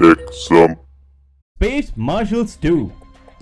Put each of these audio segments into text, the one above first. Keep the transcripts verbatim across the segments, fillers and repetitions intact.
TechSome. Space Marshals two.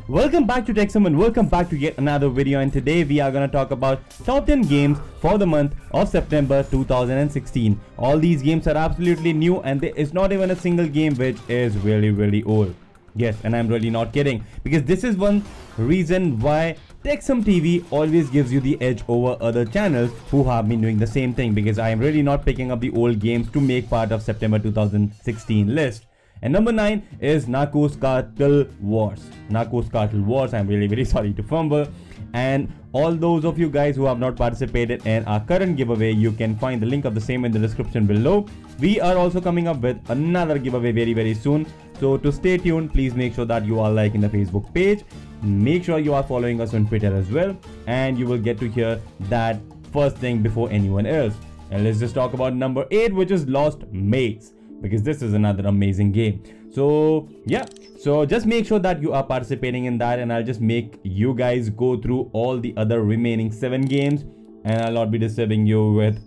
Welcome back to TechSome and welcome back to yet another video, and today we are gonna talk about top ten games for the month of September two thousand sixteen. All these games are absolutely new and there is not even a single game which is really really old. Yes, and I'm really not kidding, because this is one reason why TechSome T V always gives you the edge over other channels who have been doing the same thing, because I am really not picking up the old games to make part of September two thousand sixteen list. And number nine is Narcos Cartel Wars. Narcos Cartel Wars, I'm really really sorry to fumble. And all those of you guys who have not participated in our current giveaway, you can find the link of the same in the description below. We are also coming up with another giveaway very very soon. So to stay tuned, please make sure that you are liking the Facebook page. Make sure you are following us on Twitter as well, and you will get to hear that first thing before anyone else. And let's just talk about number eight, which is Lost Mates, because this is another amazing game. So yeah, so just make sure that you are participating in that, and I'll just make you guys go through all the other remaining seven games, and I'll not be disturbing you with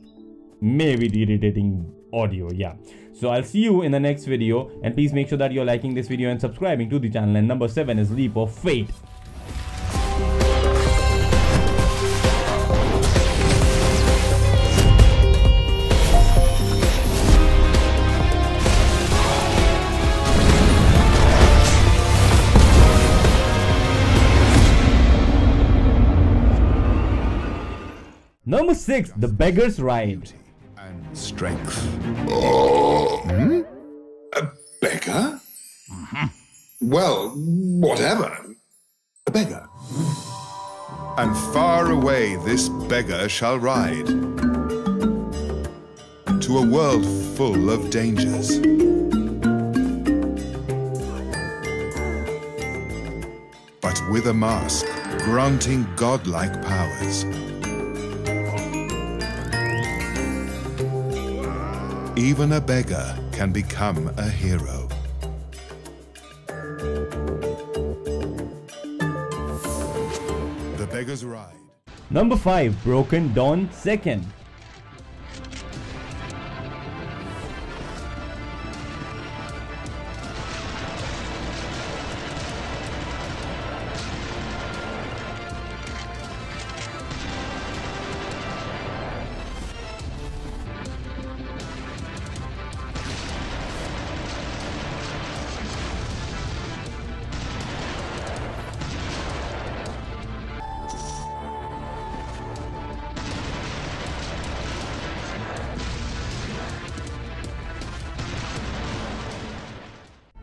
maybe the irritating audio. Yeah, so I'll see you in the next video, and please make sure that you're liking this video and subscribing to the channel. And number seven is Leap of Fate. Number six, The Beggar's Ride. And strength. Oh, hmm? A beggar? Mm-hmm. Well, whatever. A beggar. And far away this beggar shall ride, to a world full of dangers. But with a mask, granting godlike powers. Even a beggar can become a hero. The Beggar's Ride. Number five, Broken Dawn two.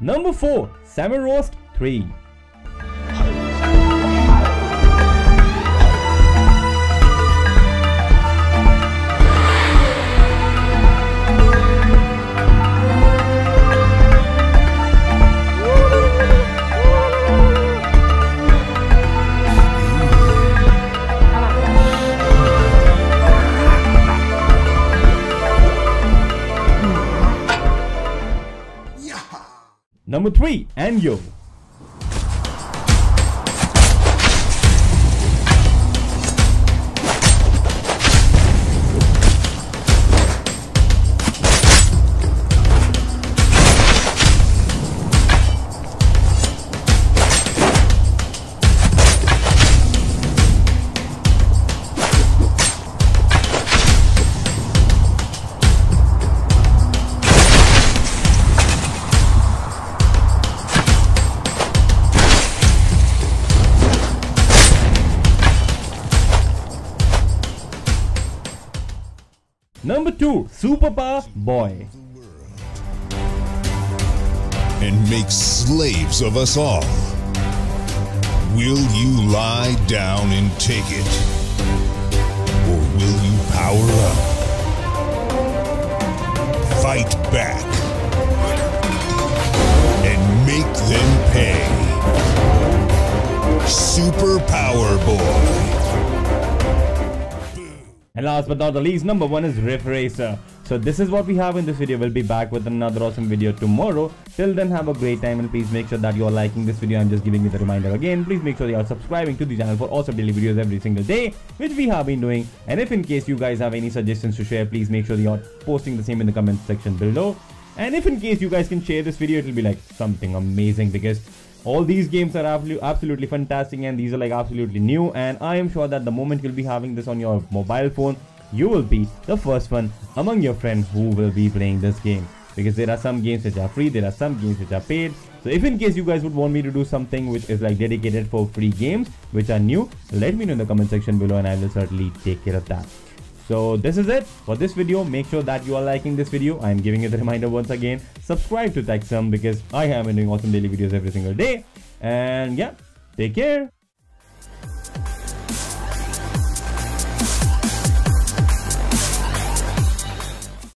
Number four, Samorost three. Number three, Enyo. Number two, Superpower Boy. And make slaves of us all. Will you lie down and take it? Or will you power up? Fight back. And make them pay. Superpower Boy. And last but not the least, number one is Riff Racer. So this is what we have in this video. We'll be back with another awesome video tomorrow. Till then, have a great time, and please make sure that you're liking this video. I'm just giving you the reminder again. Please make sure you are subscribing to the channel for awesome daily videos every single day, which we have been doing. And if in case you guys have any suggestions to share, please make sure you're posting the same in the comment section below. And if in case you guys can share this video, it'll be like something amazing, because all these games are absolutely fantastic and these are like absolutely new, and I am sure that the moment you'll be having this on your mobile phone, you will be the first one among your friends who will be playing this game, because there are some games which are free, there are some games which are paid. So if in case you guys would want me to do something which is like dedicated for free games which are new, let me know in the comment section below and I will certainly take care of that. So this is it for this video. Make sure that you are liking this video. I am giving you the reminder once again. Subscribe to TechSome, because I have been doing awesome daily videos every single day. And yeah, take care.